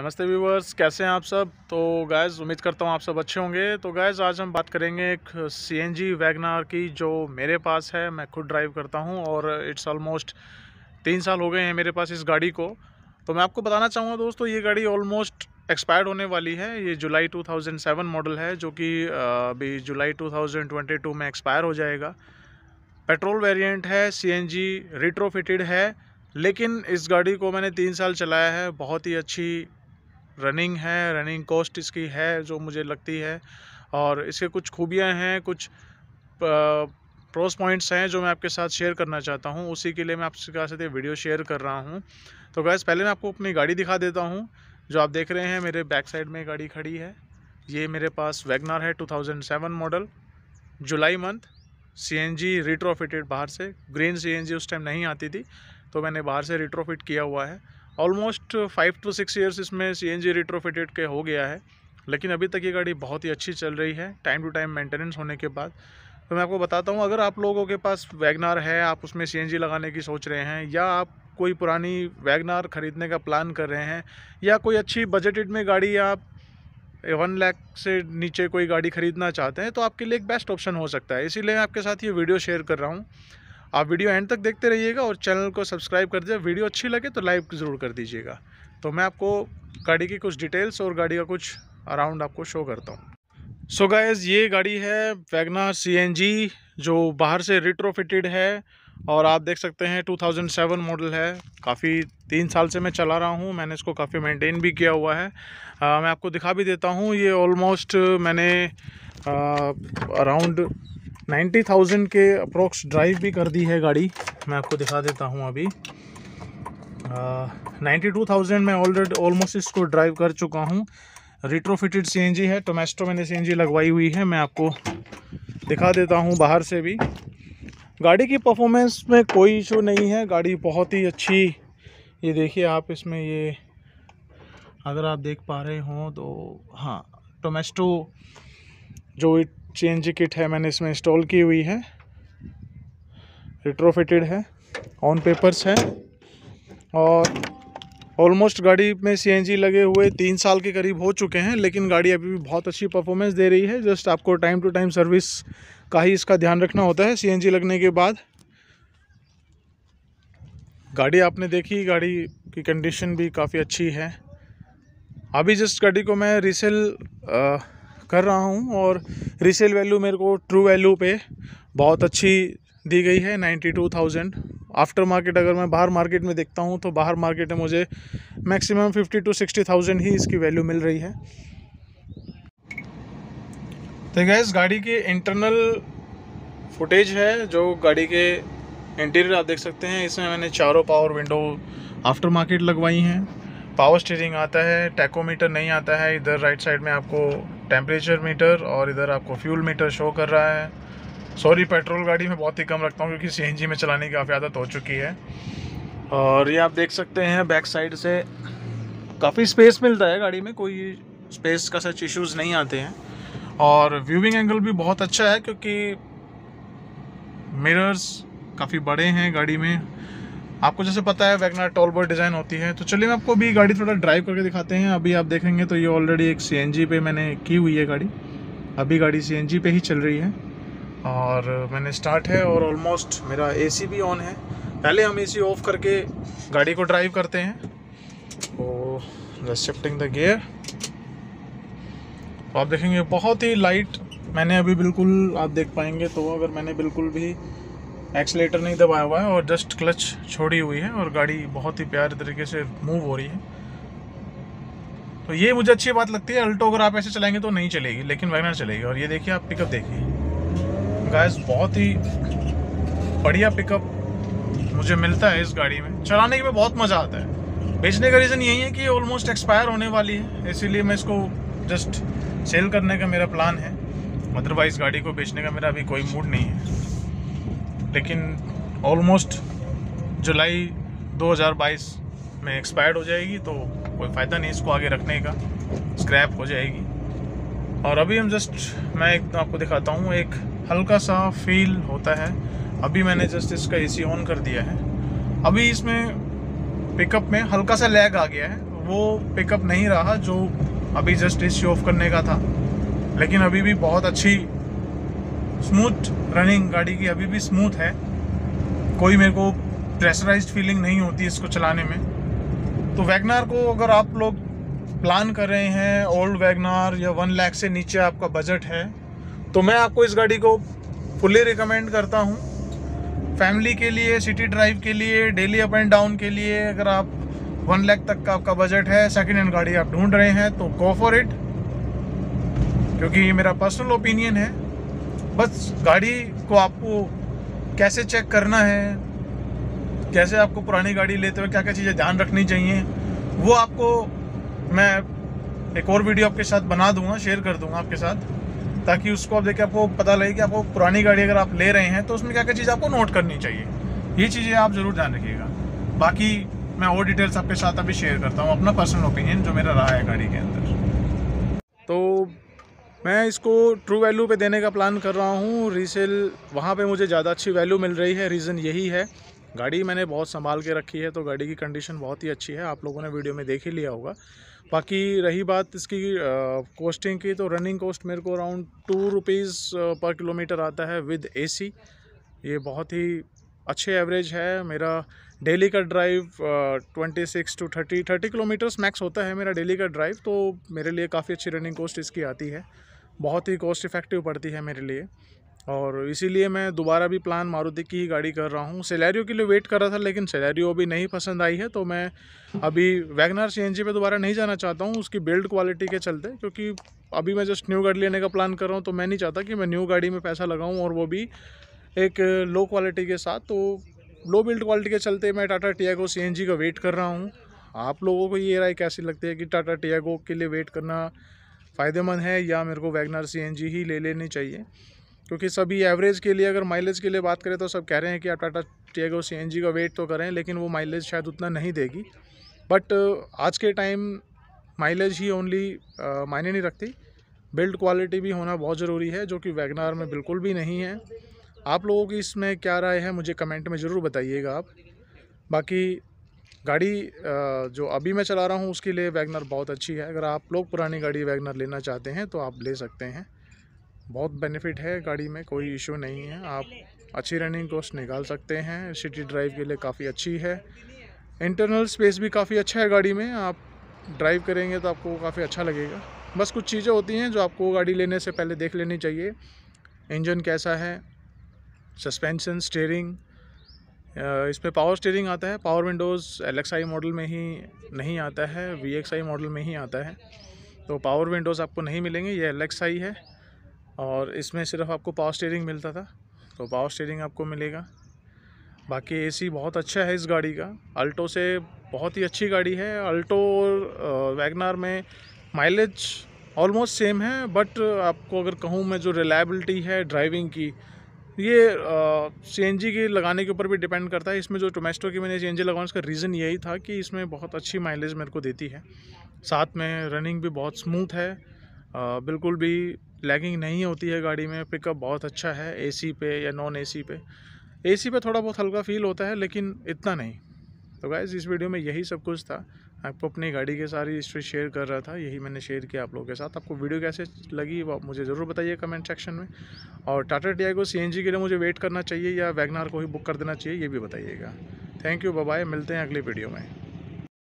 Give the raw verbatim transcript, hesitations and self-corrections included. नमस्ते व्यूवर्स, कैसे हैं आप सब। तो गाइस उम्मीद करता हूं आप सब अच्छे होंगे। तो गाइस आज हम बात करेंगे एक सीएनजी वैगन आर की जो मेरे पास है, मैं खुद ड्राइव करता हूं और इट्स ऑलमोस्ट तीन साल हो गए हैं मेरे पास इस गाड़ी को। तो मैं आपको बताना चाहूँगा दोस्तों, ये गाड़ी ऑलमोस्ट एक्सपायर्ड होने वाली है। ये जुलाई दो हज़ार सात मॉडल है जो कि अभी जुलाई दो हज़ार बाईस में एक्सपायर हो जाएगा। पेट्रोल वेरिएंट है, सीएनजी रिट्रोफिटेड है, लेकिन इस गाड़ी को मैंने तीन साल चलाया है। बहुत ही अच्छी रनिंग है, रनिंग कॉस्ट इसकी है जो मुझे लगती है, और इसके कुछ खूबियां हैं, कुछ प्रोस पॉइंट्स हैं जो मैं आपके साथ शेयर करना चाहता हूं। उसी के लिए मैं आपके साथ ये वीडियो शेयर कर रहा हूं। तो गाइस पहले मैं आपको अपनी गाड़ी दिखा देता हूं। जो आप देख रहे हैं मेरे बैक साइड में गाड़ी खड़ी है, ये मेरे पास वैगन आर है दो हज़ार सात मॉडल, जुलाई मंथ, सीएनजी रिट्रोफिटेड, बाहर से ग्रीन सीएनजी उस टाइम नहीं आती थी तो मैंने बाहर से रिट्रोफिट किया हुआ है। Almost five to six years इसमें सीएनजी रिट्रोफिटेड के हो गया है, लेकिन अभी तक ये गाड़ी बहुत ही अच्छी चल रही है टाइम टू टाइम मेंटेनेंस होने के बाद। तो मैं आपको बताता हूँ, अगर आप लोगों के पास वैगन आर है, आप उसमें सीएनजी लगाने की सोच रहे हैं, या आप कोई पुरानी वैगन आर ख़रीदने का प्लान कर रहे हैं, या कोई अच्छी बजटेड में गाड़ी आप वन लाख से नीचे कोई गाड़ी ख़रीदना चाहते हैं, तो आपके लिए एक बेस्ट ऑप्शन हो सकता है। इसीलिए मैं आपके साथ ये वीडियो शेयर कर रहा हूँ। आप वीडियो एंड तक देखते रहिएगा और चैनल को सब्सक्राइब कर दीजिए। वीडियो अच्छी लगे तो लाइक ज़रूर कर दीजिएगा। तो मैं आपको गाड़ी की कुछ डिटेल्स और गाड़ी का कुछ अराउंड आपको शो करता हूँ। सो गाइस, ये गाड़ी है वैगन आर सीएनजी जो बाहर से रिट्रोफिटेड है, और आप देख सकते हैं दो हज़ार सात मॉडल है। काफ़ी तीन साल से मैं चला रहा हूँ, मैंने इसको काफ़ी मेंटेन भी किया हुआ है। आ, मैं आपको दिखा भी देता हूँ। ये ऑलमोस्ट मैंने अराउंड नब्बे हज़ार के अप्रोक्स ड्राइव भी कर दी है गाड़ी। मैं आपको दिखा देता हूं, अभी बानवे हज़ार में ऑलरेडी ऑलमोस्ट इसको ड्राइव कर चुका हूं। रिट्रोफिटेड सीएनजी है, टोमेस्को मैंने सीएनजी लगवाई हुई है। मैं आपको दिखा देता हूं बाहर से भी। गाड़ी की परफॉर्मेंस में कोई इशू नहीं है, गाड़ी बहुत ही अच्छी। ये देखिए आप इसमें, ये अगर आप देख पा रहे हों तो हाँ, टोमेस्को जो सीएनजी किट है मैंने इसमें इंस्टॉल की हुई है। रिट्रोफिटेड है, ऑन पेपर्स है, और ऑलमोस्ट गाड़ी में सीएनजी लगे हुए तीन साल के करीब हो चुके हैं, लेकिन गाड़ी अभी भी बहुत अच्छी परफॉर्मेंस दे रही है। जस्ट आपको टाइम टू टाइम सर्विस का ही इसका ध्यान रखना होता है। सीएनजी लगने के बाद गाड़ी आपने देखी, गाड़ी की कंडीशन भी काफ़ी अच्छी है। अभी जस्ट गाड़ी को मैं रीसेल आ, कर रहा हूं, और रीसेल वैल्यू मेरे को ट्रू वैल्यू पे बहुत अच्छी दी गई है बानवे हज़ार। आफ्टर मार्केट अगर मैं बाहर मार्केट में देखता हूं तो बाहर मार्केट में मुझे मैक्सिमम पचास टू साठ हज़ार ही इसकी वैल्यू मिल रही है। तो गाइस, गाड़ी की इंटरनल फुटेज है जो गाड़ी के इंटीरियर आप देख सकते हैं। इसमें मैंने चारों पावर विंडो आफ्टर मार्केट लगवाई हैं। पावर स्टीयरिंग आता है, टैकोमीटर नहीं आता है। इधर राइट साइड में आपको टेम्परेचर मीटर और इधर आपको फ्यूल मीटर शो कर रहा है। सॉरी, पेट्रोल गाड़ी में बहुत ही कम रखता हूँ क्योंकि सीएनजी में चलाने की काफ़ी आदत हो चुकी है। और ये आप देख सकते हैं बैक साइड से काफ़ी स्पेस मिलता है गाड़ी में, कोई स्पेस का सच इश्यूज़ नहीं आते हैं। और व्यूइंग एंगल भी बहुत अच्छा है क्योंकि मिरर्स काफ़ी बड़े हैं गाड़ी में। आपको जैसे पता है wagon R tall boy design होती है। तो चलिए मैं आपको अभी गाड़ी थोड़ा ड्राइव करके दिखाते हैं। अभी आप देखेंगे तो ये ऑलरेडी एक सीएनजी पे मैंने की हुई है गाड़ी। अभी गाड़ी सीएनजी पे ही चल रही है, और मैंने स्टार्ट है, और ऑलमोस्ट मेरा एसी भी ऑन है। पहले हम एसी ऑफ करके गाड़ी को ड्राइव करते हैं। तो जस्ट शिफ्टिंग द गियर, तो आप देखेंगे बहुत ही लाइट। मैंने अभी बिल्कुल, आप देख पाएंगे तो, अगर मैंने बिल्कुल भी एक्सीलेटर नहीं दबाया हुआ है और जस्ट क्लच छोड़ी हुई है, और गाड़ी बहुत ही प्यारे तरीके से मूव हो रही है। तो ये मुझे अच्छी बात लगती है। अल्टो अगर आप ऐसे चलाएंगे तो नहीं चलेगी, लेकिन वैगन आर चलेगी। और ये देखिए आप पिकअप देखिए गाइस, बहुत ही बढ़िया पिकअप मुझे मिलता है इस गाड़ी में। चलाने में बहुत मज़ा आता है। बेचने का रीज़न यही है कि ऑलमोस्ट एक्सपायर होने वाली है, इसीलिए मैं इसको जस्ट सेल करने का मेरा प्लान है। अदरवाइज़ गाड़ी को बेचने का मेरा अभी कोई मूड नहीं है। लेकिन ऑलमोस्ट जुलाई दो हज़ार बाईस में एक्सपायर्ड हो जाएगी, तो कोई फ़ायदा नहीं इसको आगे रखने का, स्क्रैप हो जाएगी। और अभी हम जस्ट, मैं एक तो आपको दिखाता हूँ, एक हल्का सा फील होता है। अभी मैंने जस्ट इसका एसी ऑन कर दिया है। अभी इसमें पिकअप में हल्का सा लैग आ गया है, वो पिकअप नहीं रहा जो अभी जस्ट इस शो ऑफ करने का था, लेकिन अभी भी बहुत अच्छी स्मूथ रनिंग गाड़ी की अभी भी स्मूथ है, कोई मेरे को प्रेशराइज्ड फीलिंग नहीं होती इसको चलाने में। तो वैगन आर को अगर आप लोग प्लान कर रहे हैं, ओल्ड वैगन आर या वन लाख से नीचे आपका बजट है, तो मैं आपको इस गाड़ी को फुली रिकमेंड करता हूँ। फैमिली के लिए, सिटी ड्राइव के लिए, डेली अप एंड डाउन के लिए, अगर आप वन लाख तक का आपका बजट है, सेकेंड हैंड गाड़ी आप ढूंढ रहे हैं तो गो फॉर इट, क्योंकि ये मेरा पर्सनल ओपिनियन है। बस गाड़ी को आपको कैसे चेक करना है, कैसे आपको पुरानी गाड़ी लेते हुए क्या क्या चीज़ें ध्यान रखनी चाहिए, वो आपको मैं एक और वीडियो आपके साथ बना दूंगा, शेयर कर दूंगा आपके साथ, ताकि उसको आप देखें, आपको पता लगे कि आपको पुरानी गाड़ी अगर आप ले रहे हैं तो उसमें क्या क्या चीज़ आपको नोट करनी चाहिए। ये चीज़ें आप ज़रूर ध्यान रखिएगा। बाकी मैं और डिटेल्स आपके साथ अभी शेयर करता हूँ, अपना पर्सनल ओपिनियन जो मेरा रहा है गाड़ी के अंदर। तो मैं इसको ट्रू वैल्यू पे देने का प्लान कर रहा हूँ, रीसेल वहाँ पे मुझे ज़्यादा अच्छी वैल्यू मिल रही है। रीज़न यही है, गाड़ी मैंने बहुत संभाल के रखी है, तो गाड़ी की कंडीशन बहुत ही अच्छी है, आप लोगों ने वीडियो में देख ही लिया होगा। बाकी रही बात इसकी कॉस्टिंग की, तो रनिंग कॉस्ट मेरे को अराउंड टू रुपीज़ पर किलोमीटर आता है विद ए सी। ये बहुत ही अच्छे एवरेज है। मेरा डेली का drive twenty six to thirty thirty kilometres max होता है मेरा डेली का ड्राइव, तो मेरे लिए काफ़ी अच्छी रनिंग कॉस्ट इसकी आती है, बहुत ही कॉस्ट इफ़ेक्टिव पड़ती है मेरे लिए। और इसीलिए मैं दोबारा भी प्लान मारुति की ही गाड़ी कर रहा हूँ। सेलेरियो के लिए वेट कर रहा था, लेकिन सेलेरियो भी नहीं पसंद आई है, तो मैं अभी वैगन आर सीएनजी पे दोबारा नहीं जाना चाहता हूँ उसकी बिल्ड क्वालिटी के चलते, क्योंकि अभी मैं जस्ट न्यू गाड़ी लेने का प्लान कर रहा हूँ, तो मैं नहीं चाहता कि मैं न्यू गाड़ी में पैसा लगाऊँ और वो भी एक लो क्वालिटी के साथ। तो लो बिल्ड क्वालिटी के चलते मैं टाटा टियागो सीएनजी का वेट कर रहा हूँ। आप लोगों को ये राय कैसी लगती है कि टाटा टियागो के लिए वेट करना फ़ायदेमंद है या मेरे को वैगन आर सीएनजी ही ले लेनी चाहिए, क्योंकि सभी एवरेज के लिए, अगर माइलेज के लिए बात करें तो सब कह रहे हैं कि आप टाटा टियागो सीएनजी का वेट तो करें, लेकिन वो माइलेज शायद उतना नहीं देगी। बट आज के टाइम माइलेज ही ओनली मायने नहीं रखती, बिल्ड क्वालिटी भी होना बहुत ज़रूरी है, जो कि वैगन आर में बिल्कुल भी नहीं है। आप लोगों की इसमें क्या राय है मुझे कमेंट में ज़रूर बताइएगा आप। बाकी गाड़ी जो अभी मैं चला रहा हूँ उसके लिए वैगन आर बहुत अच्छी है। अगर आप लोग पुरानी गाड़ी वैगन आर लेना चाहते हैं तो आप ले सकते हैं, बहुत बेनिफिट है गाड़ी में, कोई इशू नहीं है। आप अच्छी रनिंग कॉस्ट निकाल सकते हैं, सिटी ड्राइव के लिए काफ़ी अच्छी है, इंटरनल स्पेस भी काफ़ी अच्छा है गाड़ी में, आप ड्राइव करेंगे तो आपको काफ़ी अच्छा लगेगा। बस कुछ चीज़ें होती हैं जो आपको गाड़ी लेने से पहले देख लेनी चाहिए, इंजन कैसा है, सस्पेंशन, स्टीयरिंग, इस पर पावर स्टीयरिंग आता है, power windows L X I model में ही नहीं आता है, वी एक्स आई मॉडल में ही आता है, तो पावर विंडोज़ आपको नहीं मिलेंगे, ये एल एक्स आई है। और इसमें सिर्फ आपको पावर स्टीयरिंग मिलता था, तो पावर स्टीयरिंग आपको मिलेगा। बाकी एसी बहुत अच्छा है इस गाड़ी का, अल्टो से बहुत ही अच्छी गाड़ी है। अल्टो और वैगन आर में माइलेज ऑलमोस्ट सेम है, बट आपको अगर कहूँ मैं जो रिलायबिलिटी है ड्राइविंग की, ये सीएनजी के लगाने के ऊपर भी डिपेंड करता है। इसमें जो टोमेस्को की मैंने सीएनजी लगाया उसका रीज़न यही था कि इसमें बहुत अच्छी माइलेज मेरे को देती है, साथ में रनिंग भी बहुत स्मूथ है, आ, बिल्कुल भी लैगिंग नहीं होती है गाड़ी में, पिकअप बहुत अच्छा है एसी पे या नॉन एसी पे। एसी पे थोड़ा बहुत हल्का फील होता है, लेकिन इतना नहीं। तो गाइस इस वीडियो में यही सब कुछ था, आपको अपनी गाड़ी के सारी हिस्ट्री शेयर कर रहा था, यही मैंने शेयर किया आप लोगों के साथ। आपको वीडियो कैसे लगी वो आप मुझे ज़रूर बताइए कमेंट सेक्शन में, और टाटा टियागो सीएनजी के लिए मुझे वेट करना चाहिए या वैगन आर को ही बुक कर देना चाहिए, ये भी बताइएगा। थैंक यू, बाय बाय, मिलते हैं अगली वीडियो में।